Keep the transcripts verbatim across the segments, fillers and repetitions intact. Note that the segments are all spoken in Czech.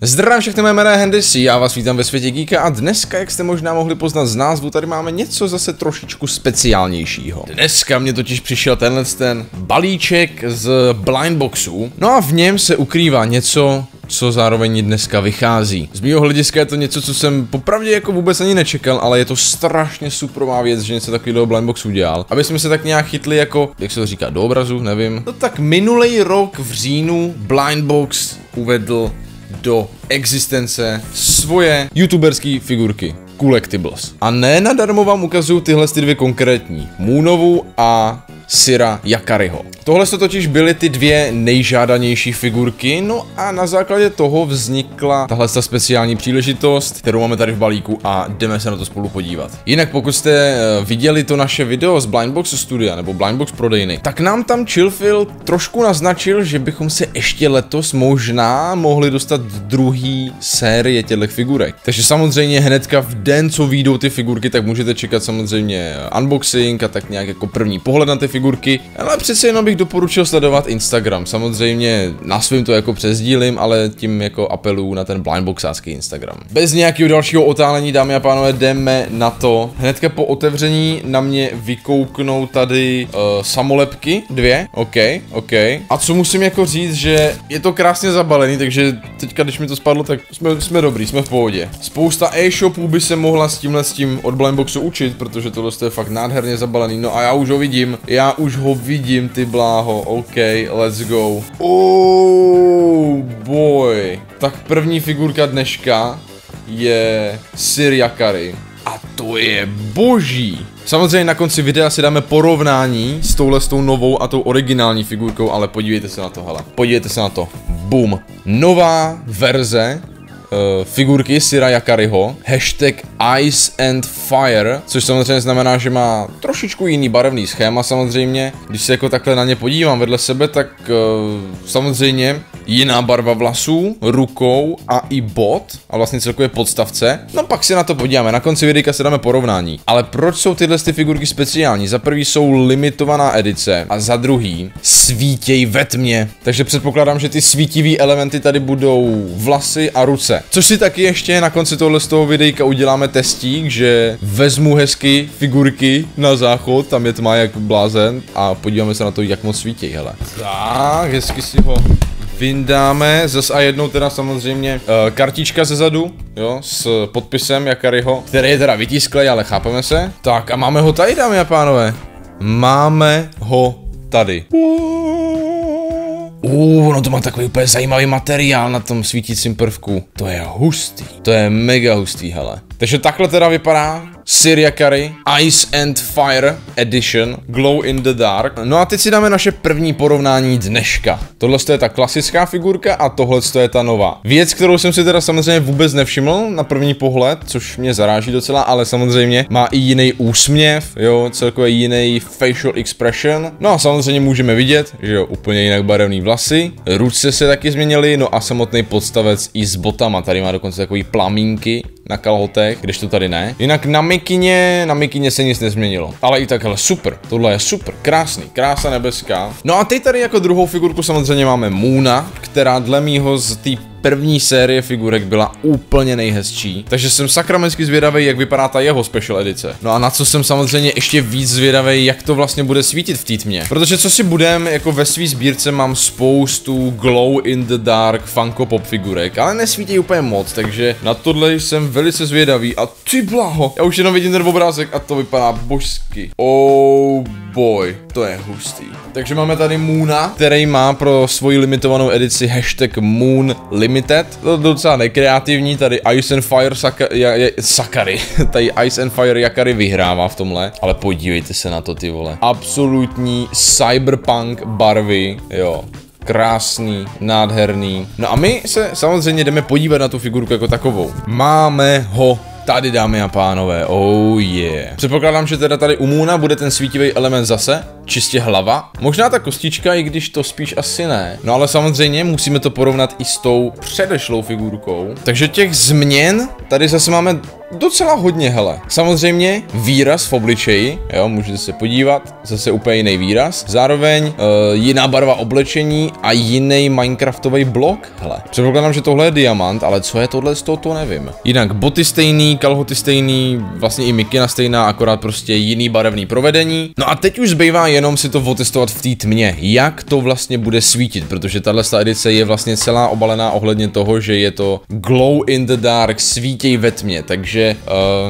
Zdravím všechny, mé jméno je Hendy, já vás vítám ve světě Gika a dneska, jak jste možná mohli poznat z názvu, tady máme něco zase trošičku speciálnějšího. Dneska mě totiž přišel tenhle ten balíček z Blindboxu, no a v něm se ukrývá něco, co zároveň dneska vychází. Z mýho hlediska je to něco, co jsem popravdě jako vůbec ani nečekal, ale je to strašně superová věc, že něco takového Blindbox udělal. Aby jsme se tak nějak chytli jako, jak se to říká, do obrazu, nevím. No tak minulý rok v říjnu Blindbox uvedl do existence svoje youtuberské figurky Coolectibles. A ne nadarmo vám ukazuju tyhle ty dvě konkrétní, Moonovu a SirYakariho. Tohle to totiž byly ty dvě nejžádanější figurky, no a na základě toho vznikla tahle ta speciální příležitost, kterou máme tady v balíku a jdeme se na to spolu podívat. Jinak pokud jste viděli to naše video z Blindbox studia nebo Blindbox prodejny, tak nám tam Chill Phil trošku naznačil, že bychom se ještě letos možná mohli dostat druhý série těchto figurek. Takže samozřejmě hnedka v den, co vyjdou ty figurky, tak můžete čekat samozřejmě unboxing a tak nějak jako první pohled na ty figurky, ale přece jenom bych doporučil sledovat Instagram. Samozřejmě na svým to jako přesdílím, ale tím jako apeluju na ten blindboxácký Instagram. Bez nějakého dalšího otálení, dámy a pánové, jdeme na to. Hnedka po otevření na mě vykouknou tady uh, samolepky, dvě, ok, ok. A co musím jako říct, že je to krásně zabalený, takže teďka, když mi to spadlo, tak jsme, jsme dobrý, jsme v pohodě. Spousta e-shopů by se mohla s tímhle s tím od Blindboxu učit, protože tohle je fakt nádherně zabalený. No a já už ho vidím, já už ho vidím, ty blá. OK, let's go. Oh boy. Tak první figurka dneška je SirYakari. A to je boží. Samozřejmě na konci videa si dáme porovnání s touhle s tou novou a tou originální figurkou, ale podívejte se na to, hele. Podívejte se na to. Boom. Nová verze Uh, figurky SirYakariho, hashtag Ice and Fire, což samozřejmě znamená, že má trošičku jiný barevný schéma samozřejmě. Když se jako takhle na ně podívám vedle sebe, tak uh, samozřejmě jiná barva vlasů, rukou a i bod a vlastně celkově podstavce. No pak se na to podíváme, na konci videa se dáme porovnání. Ale proč jsou tyhle ty figurky speciální? Za prvý jsou limitovaná edice a za druhý svítěj ve tmě. Takže předpokládám, že ty svítivý elementy tady budou vlasy a ruce. Což si taky ještě na konci tohle z toho videjka uděláme testík, že vezmu hezky figurky na záchod, tam je tma jak blázen a podíváme se na to, jak moc svítí, hele. Tak, hezky si ho vyndáme, zas a jednou teda samozřejmě e, kartička ze zadu, jo, s podpisem Yakariho, který je teda vytisklej, ale chápeme se. Tak a máme ho tady, dámy a pánové. Máme ho tady. Uuu, ono to má takový úplně zajímavý materiál na tom svítícím prvku. To je hustý. To je mega hustý, hele. Takže takhle teda vypadá SirYakari Ice and Fire Edition Glow in the Dark. No a teď si dáme naše první porovnání dneška. Tohle je ta klasická figurka a tohle je ta nová. Věc, kterou jsem si teda samozřejmě vůbec nevšiml na první pohled, což mě zaráží docela, ale samozřejmě má i jiný úsměv, jo, celkově jiný facial expression. No a samozřejmě můžeme vidět, že jo, úplně jinak barevný vlasy, ruce se taky změnily, no a samotný podstavec i s botama. Tady má dokonce takový plamínky na kalhotech, když to tady ne. Jinak na mikině, na mikině se nic nezměnilo. Ale i tak, hele, super. Tohle je super. Krásný. Krása nebeská. No a teď tady jako druhou figurku samozřejmě máme Moona, která dle mýho z té první série figurek byla úplně nejhezčí. Takže jsem sakramensky zvědavý, jak vypadá ta jeho special edice. No a na co jsem samozřejmě ještě víc zvědavý, jak to vlastně bude svítit v té tmě. Protože co si budem, jako ve svý sbírce mám spoustu glow in the dark funko pop figurek, ale nesvítí úplně moc, takže na tohle jsem velice zvědavý. A ty blaho, já už jenom vidím ten obrázek a to vypadá božsky. Oh boy, to je hustý. Takže máme tady Moona, který má pro svoji limitovanou edici hashtag Moon Limited. To je docela nekreativní, tady Ice and Fire Saka, ja, ja, Sakari. Tady Ice and Fire Yakari vyhrává v tomhle, ale podívejte se na to, ty vole. Absolutní cyberpunk barvy, jo. Krásný, nádherný. No a my se samozřejmě jdeme podívat na tu figurku jako takovou. Máme ho tady, dámy a pánové, oh yeah. Předpokládám, že teda tady u Moona bude ten svítivý element zase, čistě hlava. Možná ta kostička, i když to spíš asi ne. No ale samozřejmě musíme to porovnat i s tou předešlou figurkou. Takže těch změn tady zase máme docela hodně, hele. Samozřejmě výraz v obličeji, jo, můžete se podívat, zase úplně jiný výraz. Zároveň e, jiná barva oblečení a jiný Minecraftový blok, hele. Předpokládám, že tohle je diamant, ale co je tohle z toho, to nevím. Jinak boty stejný, kalhoty stejný, vlastně i mikina stejná, akorát prostě jiný barevný provedení. No a teď už zbývá jenom si to otestovat v té tmě, jak to vlastně bude svítit, protože tahle edice je vlastně celá obalená ohledně toho, že je to glow in the dark, svítěj ve tmě, takže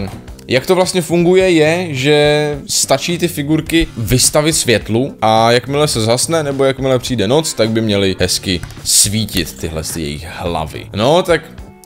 uh, jak to vlastně funguje je, že stačí ty figurky vystavit světlu a jakmile se zhasne nebo jakmile přijde noc, tak by měly hezky svítit tyhle jejich hlavy. No tak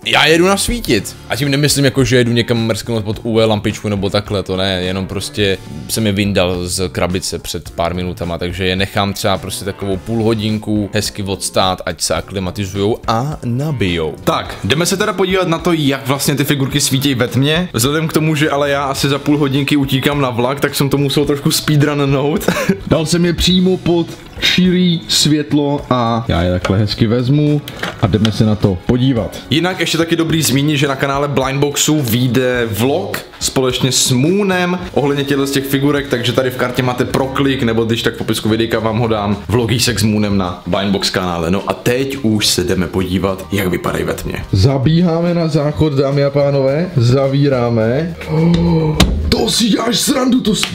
já jedu nasvítit. A tím nemyslím jako, že jedu někam mrsknout pod U V lampičku nebo takhle, to ne, jenom prostě jsem je vyndal z krabice před pár minutama, takže je nechám třeba prostě takovou půl hodinku hezky odstát, ať se aklimatizujou a nabijou. Tak, jdeme se teda podívat na to, jak vlastně ty figurky svítějí ve tmě. Vzhledem k tomu, že ale já asi za půl hodinky utíkám na vlak, tak jsem to musel trošku speedrunnout. Dal jsem je přímo pod širý světlo a já je takhle hezky vezmu a jdeme se na to podívat. Jinak ještě taky dobrý zmínit, že na kanále Blindboxu vyjde vlog společně s Moonem ohledně těchto z těch figurek, takže tady v kartě máte proklik, nebo když tak v popisku videa vám ho dám, vlogísek s Moonem na Blindbox kanále. No a teď už se jdeme podívat, jak vypadají ve tmě. Zabíháme na záchod, dámy a pánové, zavíráme. Oh, to si děláš srandu, to si...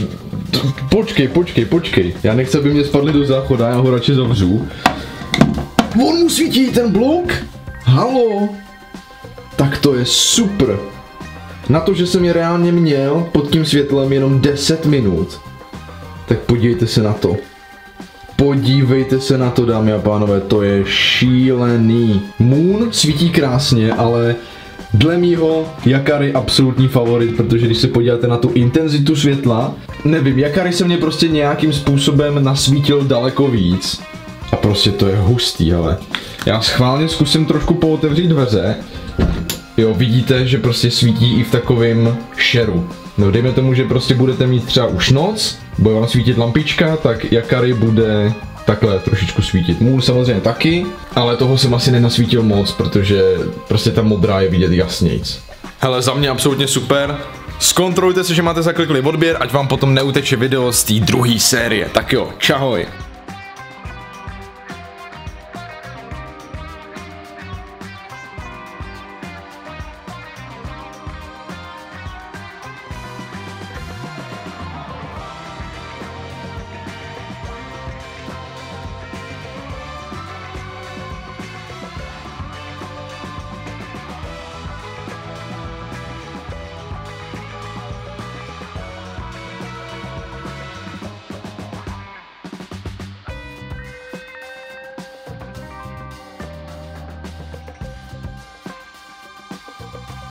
Počkej, počkej, počkej. Já nechci, aby mě spadli do záchoda, já ho radši zavřu. On mu svítí ten blok? Halo? Tak to je super. Na to, že jsem je reálně měl pod tím světlem jenom deset minut. Tak podívejte se na to. Podívejte se na to, dámy a pánové, to je šílený. Moon svítí krásně, ale... Dle mýho Jakari absolutní favorit, protože když se podíváte na tu intenzitu světla, nevím, Jakari se mě prostě nějakým způsobem nasvítil daleko víc. A prostě to je hustý, hele. Já schválně zkusím trošku pootevřít dveře. Jo, vidíte, že prostě svítí i v takovém šeru. No dejme tomu, že prostě budete mít třeba už noc, bude vám svítit lampička, tak Jakari bude... Takhle trošičku svítit. Moon samozřejmě taky, ale toho jsem asi nenasvítil moc, protože prostě ta modrá je vidět jasnějc. Hele, za mě absolutně super. Zkontrolujte si, že máte zaklikli odběr, ať vám potom neuteče video z té druhé série. Tak jo, čahoj.